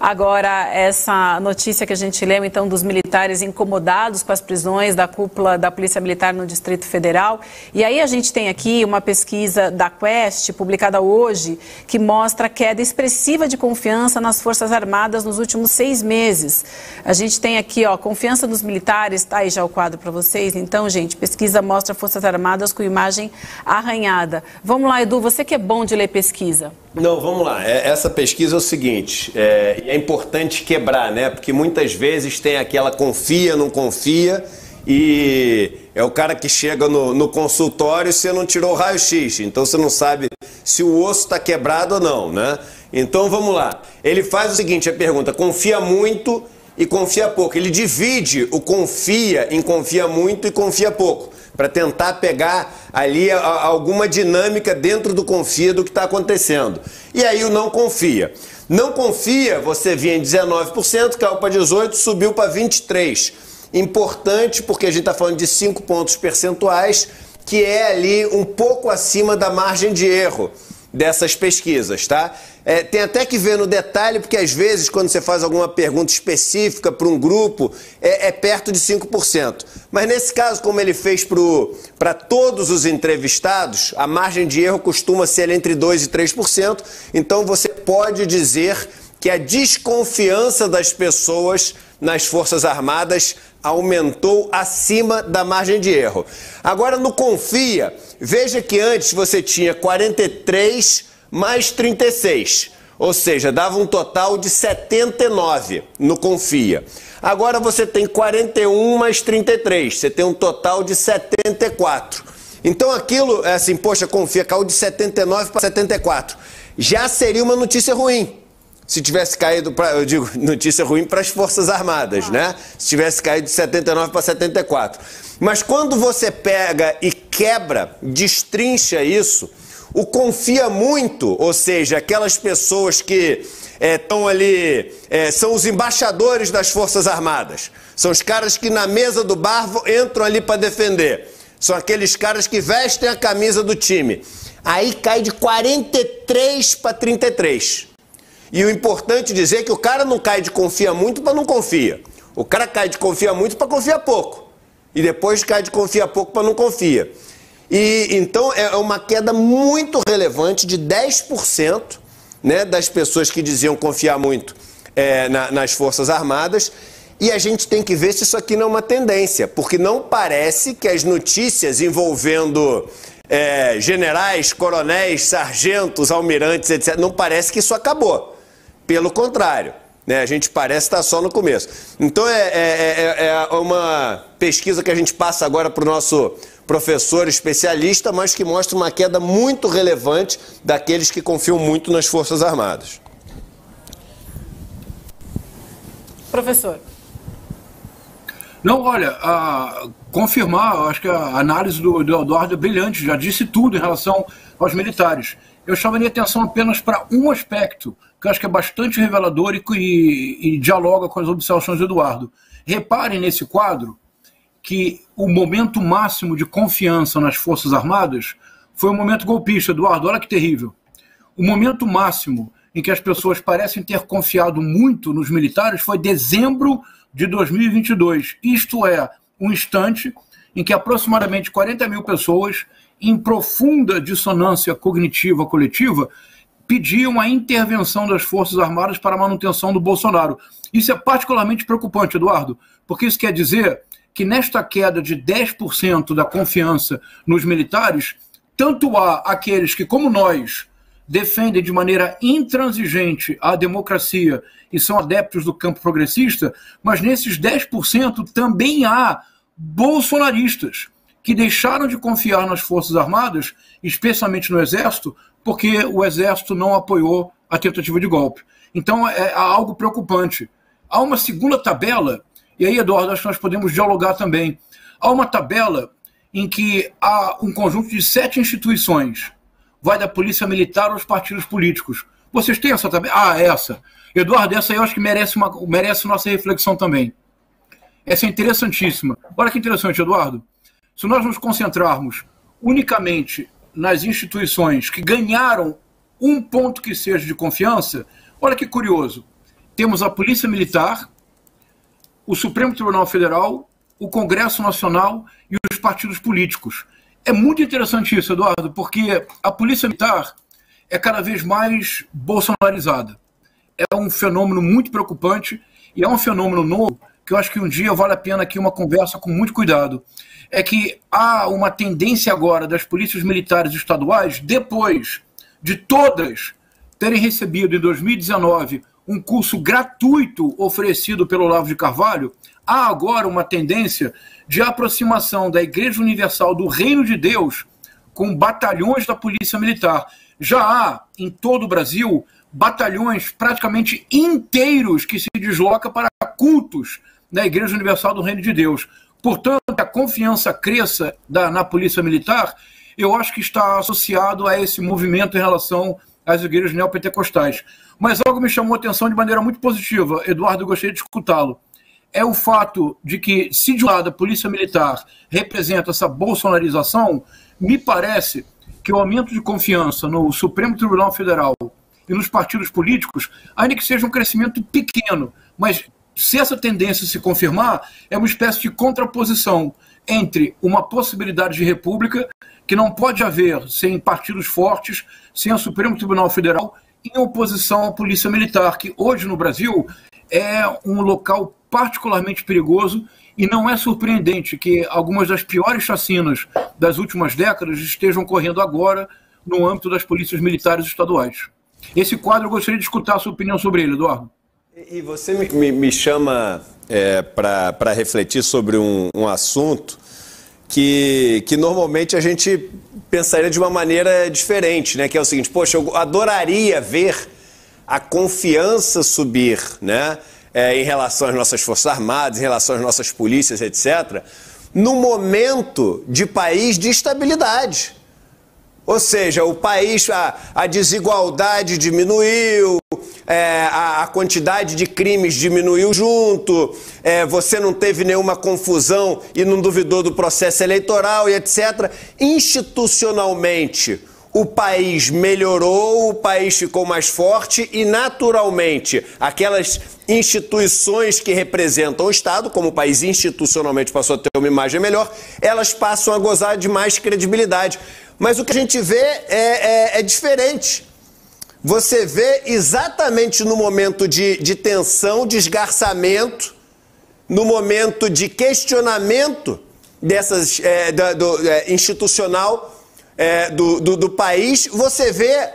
Agora, essa notícia que a gente lembra, então, dos militares incomodados com as prisões da cúpula da Polícia Militar no Distrito Federal. E aí a gente tem aqui uma pesquisa da Quaest, publicada hoje, que mostra queda expressiva de confiança nas Forças Armadas nos últimos 6 meses. A gente tem aqui, ó, confiança dos militares, tá aí já o quadro para vocês. Então, gente, pesquisa mostra Forças Armadas com imagem arranhada. Vamos lá, Edu, você que é bom de ler pesquisa. Não, vamos lá. Essa pesquisa é o seguinte, é importante quebrar, né? Porque muitas vezes tem aquela confia, não confia, e é o cara que chega no consultório e você não tirou o raio-x, então você não sabe se o osso está quebrado ou não, né? Então vamos lá. Ele faz o seguinte, a pergunta, confia muito e confia pouco. Ele divide o confia em confia muito e confia pouco, para tentar pegar ali alguma dinâmica dentro do confia do que está acontecendo. E aí o não confia. Não confia, você vinha em 19%, caiu para 18%, subiu para 23%. Importante porque a gente está falando de 5 pontos percentuais, que é ali um pouco acima da margem de erro dessas pesquisas, tá? Tem até que ver no detalhe, porque às vezes quando você faz alguma pergunta específica para um grupo, é perto de 5%. Mas nesse caso, como ele fez para todos os entrevistados, a margem de erro costuma ser entre 2% e 3%, então você pode dizer que a desconfiança das pessoas nas Forças Armadas aumentou acima da margem de erro. Agora, no confia, veja que antes você tinha 43 mais 36, ou seja, dava um total de 79 no confia. Agora você tem 41 mais 33, você tem um total de 74. Então aquilo, assim, poxa, confia, caiu de 79 para 74. Já seria uma notícia ruim. Se tivesse caído, eu digo, notícia ruim para as Forças Armadas, né? Se tivesse caído de 79 para 74. Mas quando você pega e quebra, destrincha isso, o confia muito, ou seja, aquelas pessoas que estão ali, são os embaixadores das Forças Armadas. São os caras que na mesa do bar entram ali para defender. São aqueles caras que vestem a camisa do time. Aí cai de 43 para 33. E o importante dizer é que o cara não cai de confia muito para não confia. O cara cai de confia muito para confia pouco. E depois cai de confia pouco para não confia. E então é uma queda muito relevante de 10%, né, das pessoas que diziam confiar muito nas Forças Armadas. E a gente tem que ver se isso aqui não é uma tendência, porque não parece que as notícias envolvendo generais, coronéis, sargentos, almirantes, etc., não parece que isso acabou. Pelo contrário, né? A gente parece estar só no começo. Então é uma pesquisa que a gente passa agora para o nosso professor especialista, mas que mostra uma queda muito relevante daqueles que confiam muito nas Forças Armadas. Professor. Não, olha, confirmar, acho que a análise do Eduardo é brilhante, já disse tudo em relação aos militares. Eu chamaria atenção apenas para um aspecto, que eu acho que é bastante revelador e dialoga com as observações do Eduardo. Reparem nesse quadro que o momento máximo de confiança nas Forças Armadas foi o momento golpista, Eduardo, olha que terrível. O momento máximo em que as pessoas parecem ter confiado muito nos militares foi dezembro de 2022, isto é, um instante em que aproximadamente 40 mil pessoas, em profunda dissonância cognitiva coletiva, pediam a intervenção das Forças Armadas para a manutenção do Bolsonaro. Isso é particularmente preocupante, Eduardo, porque isso quer dizer que nesta queda de 10% da confiança nos militares, tanto há aqueles que, como nós, defendem de maneira intransigente a democracia e são adeptos do campo progressista, mas nesses 10% também há bolsonaristas que deixaram de confiar nas Forças Armadas, especialmente no Exército, porque o Exército não apoiou a tentativa de golpe. Então é algo preocupante. Há uma segunda tabela, e aí, Eduardo, acho que nós podemos dialogar também. Há uma tabela em que há um conjunto de 7 instituições, vai da polícia militar aos partidos políticos. Vocês têm essa também? Ah, essa. Eduardo, essa eu acho que merece nossa reflexão também. Essa é interessantíssima. Olha que interessante, Eduardo. Se nós nos concentrarmos unicamente nas instituições que ganharam um ponto que seja de confiança, olha que curioso. temos a Polícia Militar, o Supremo Tribunal Federal, o Congresso Nacional e os partidos políticos. É muito interessante isso, Eduardo, porque a Polícia Militar é cada vez mais bolsonarizada. É um fenômeno muito preocupante e é um fenômeno novo que eu acho que um dia vale a pena aqui uma conversa com muito cuidado. É que há uma tendência agora das polícias militares estaduais, depois de todas terem recebido em 2019 um curso gratuito oferecido pelo Olavo de Carvalho, há agora uma tendência de aproximação da Igreja Universal do Reino de Deus com batalhões da Polícia Militar. Já há, em todo o Brasil, batalhões praticamente inteiros que se deslocam para cultos da Igreja Universal do Reino de Deus. Portanto, a confiança cresça na Polícia Militar, eu acho que está associado a esse movimento em relação às igrejas neopentecostais. Mas algo me chamou a atenção de maneira muito positiva, Eduardo, eu gostaria de escutá-lo. É o fato de que, se de um lado a Polícia Militar representa essa bolsonarização, me parece que o aumento de confiança no Supremo Tribunal Federal e nos partidos políticos, ainda que seja um crescimento pequeno, mas se essa tendência se confirmar, é uma espécie de contraposição entre uma possibilidade de república que não pode haver sem partidos fortes, sem o Supremo Tribunal Federal, em oposição à Polícia Militar, que hoje no Brasil é um local particularmente perigoso e não é surpreendente que algumas das piores chacinas das últimas décadas estejam ocorrendo agora no âmbito das polícias militares estaduais. Esse quadro eu gostaria de escutar a sua opinião sobre ele, Eduardo. E você me chama para refletir sobre um assunto que normalmente a gente pensaria de uma maneira diferente, né? Que é o seguinte, poxa, eu adoraria ver a confiança subir, né? Em relação às nossas Forças Armadas, em relação às nossas polícias, etc., no momento de país de estabilidade. Ou seja, o país, a desigualdade diminuiu, a quantidade de crimes diminuiu junto, você não teve nenhuma confusão e não duvidou do processo eleitoral e etc. Institucionalmente, o país melhorou, o país ficou mais forte e, naturalmente, aquelas instituições que representam o Estado, como o país institucionalmente passou a ter uma imagem melhor, elas passam a gozar de mais credibilidade. Mas o que a gente vê é diferente. Você vê exatamente no momento de tensão, de esgarçamento, no momento de questionamento dessas, institucional do país, você vê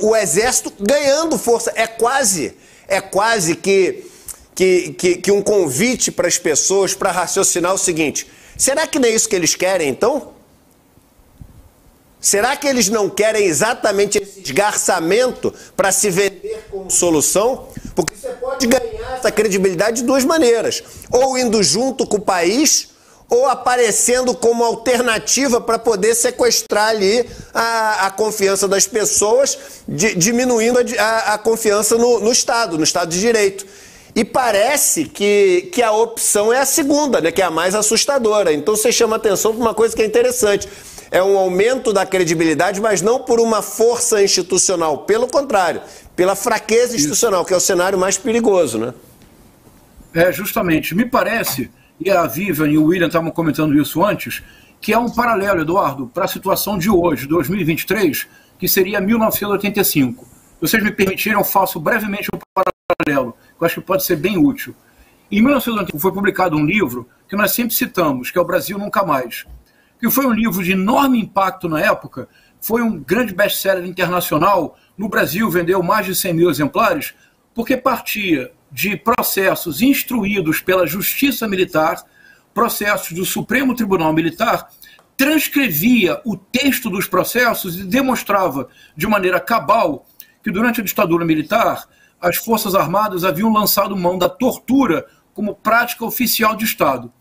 o Exército ganhando força. É quase que um convite para as pessoas para raciocinar o seguinte: será que não é isso que eles querem, então? Será que eles não querem exatamente esse esgarçamento para se vender como solução? Porque você pode ganhar essa credibilidade de duas maneiras. Ou indo junto com o país, ou aparecendo como alternativa para poder sequestrar ali a confiança das pessoas, diminuindo a confiança no Estado de Direito. E parece que a opção é a segunda, né? Que é a mais assustadora. Então você chama atenção para uma coisa que é interessante. É um aumento da credibilidade, mas não por uma força institucional. Pelo contrário, pela fraqueza institucional, que é o cenário mais perigoso, né? É, justamente. Me parece, e a Vivian e o William estavam comentando isso antes, que é um paralelo, Eduardo, para a situação de hoje, 2023, que seria 1985. Vocês me permitiram, eu faço brevemente um paralelo, que eu acho que pode ser bem útil. Em 1985 foi publicado um livro que nós sempre citamos, que é o Brasil Nunca Mais, que foi um livro de enorme impacto na época, foi um grande best-seller internacional, no Brasil vendeu mais de 100 mil exemplares, porque partia de processos instruídos pela Justiça Militar, processos do Supremo Tribunal Militar, transcrevia o texto dos processos e demonstrava de maneira cabal que durante a ditadura militar as Forças Armadas haviam lançado mão da tortura como prática oficial de Estado.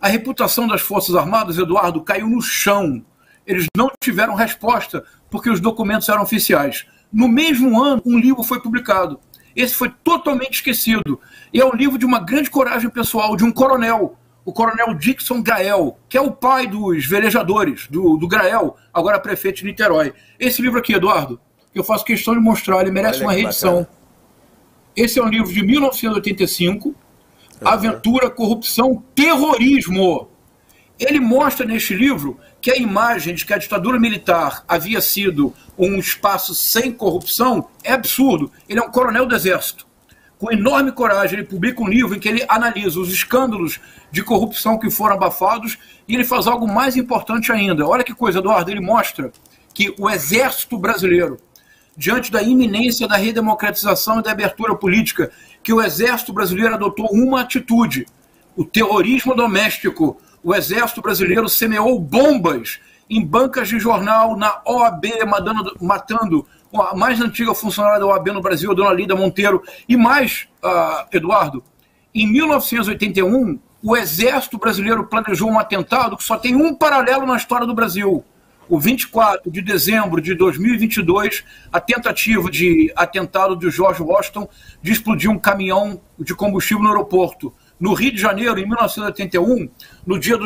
A reputação das Forças Armadas, Eduardo, caiu no chão. Eles não tiveram resposta porque os documentos eram oficiais. No mesmo ano, um livro foi publicado. Esse foi totalmente esquecido. E é um livro de uma grande coragem pessoal de um coronel, o coronel Dickson Grael, que é o pai dos velejadores, do Grael, agora prefeito de Niterói. Esse livro aqui, Eduardo, que eu faço questão de mostrar, ele merece uma reedição. Bacana. Esse é um livro de 1985, Aventura, Corrupção, Terrorismo. Ele mostra neste livro que a imagem de que a ditadura militar havia sido um espaço sem corrupção é absurdo. Ele é um coronel do Exército. Com enorme coragem, ele publica um livro em que ele analisa os escândalos de corrupção que foram abafados e ele faz algo mais importante ainda. Olha que coisa, Eduardo, ele mostra que o Exército brasileiro, diante da iminência da redemocratização e da abertura política, que o Exército brasileiro adotou uma atitude, o terrorismo doméstico. O Exército brasileiro semeou bombas em bancas de jornal, na OAB, matando a mais antiga funcionária da OAB no Brasil, a dona Lida Monteiro. E mais, Eduardo, em 1981, o Exército brasileiro planejou um atentado que só tem um paralelo na história do Brasil. O 24 de dezembro de 2022, a tentativa de atentado de Jorge Rostom de explodir um caminhão de combustível no aeroporto. No Rio de Janeiro, em 1981, no dia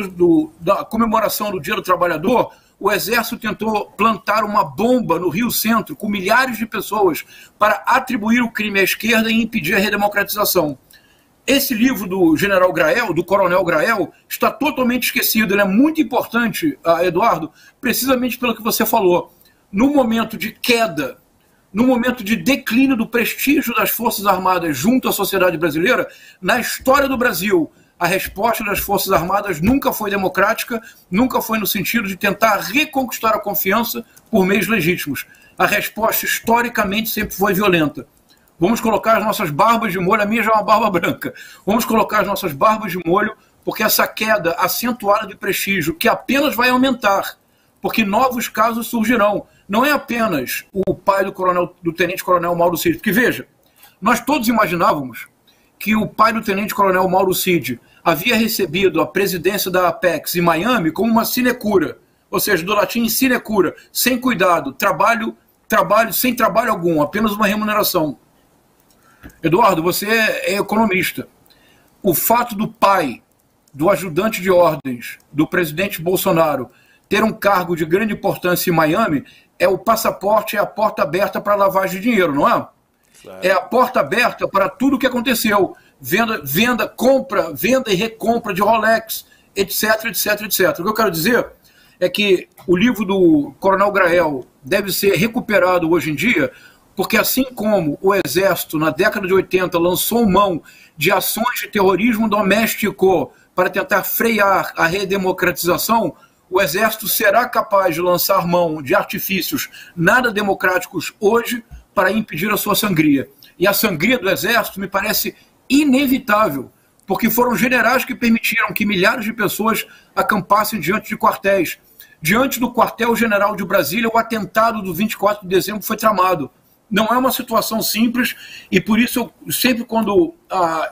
da comemoração do Dia do Trabalhador, o Exército tentou plantar uma bomba no Rio Centro com milhares de pessoas para atribuir o crime à esquerda e impedir a redemocratização. Esse livro do general Grael, do coronel Grael, está totalmente esquecido. Ele é muito importante, Eduardo, precisamente pelo que você falou. No momento de queda, no momento de declínio do prestígio das Forças Armadas junto à sociedade brasileira, na história do Brasil, a resposta das Forças Armadas nunca foi democrática, nunca foi no sentido de tentar reconquistar a confiança por meios legítimos. A resposta historicamente sempre foi violenta. Vamos colocar as nossas barbas de molho, a minha já é uma barba branca, vamos colocar as nossas barbas de molho, porque essa queda acentuada de prestígio, que apenas vai aumentar, porque novos casos surgirão. Não é apenas o pai do tenente-coronel Mauro Cid, porque veja, nós todos imaginávamos que o pai do tenente-coronel Mauro Cid havia recebido a presidência da Apex em Miami como uma sinecura, ou seja, do latim sinecura, sem cuidado, trabalho sem trabalho algum, apenas uma remuneração. Eduardo, você é economista. O fato do pai, do ajudante de ordens, do presidente Bolsonaro, ter um cargo de grande importância em Miami é o passaporte, é a porta aberta para lavagem de dinheiro, não é? Claro. É a porta aberta para tudo o que aconteceu. Venda e recompra de Rolex, etc, etc, etc. O que eu quero dizer é que o livro do coronel Grael deve ser recuperado hoje em dia, porque assim como o Exército, na década de 80, lançou mão de ações de terrorismo doméstico para tentar frear a redemocratização, o Exército será capaz de lançar mão de artifícios nada democráticos hoje para impedir a sua sangria. E a sangria do Exército me parece inevitável, porque foram generais que permitiram que milhares de pessoas acampassem diante de quartéis. Diante do quartel-general de Brasília, o atentado do 24 de dezembro foi tramado. Não é uma situação simples e por isso eu sempre quando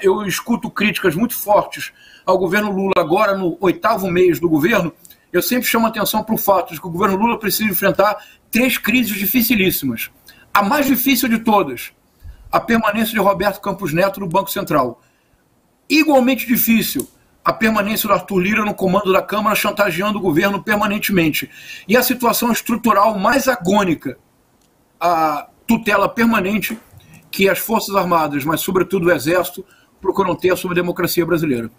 eu escuto críticas muito fortes ao governo Lula agora no 8º mês do governo, eu sempre chamo a atenção para o fato de que o governo Lula precisa enfrentar 3 crises dificilíssimas. A mais difícil de todas, a permanência de Roberto Campos Neto no Banco Central. Igualmente difícil, a permanência do Arthur Lira no comando da Câmara, chantageando o governo permanentemente. E a situação estrutural mais agônica, a tutela permanente que as Forças Armadas, mas sobretudo o Exército, procuram ter sobre a democracia brasileira.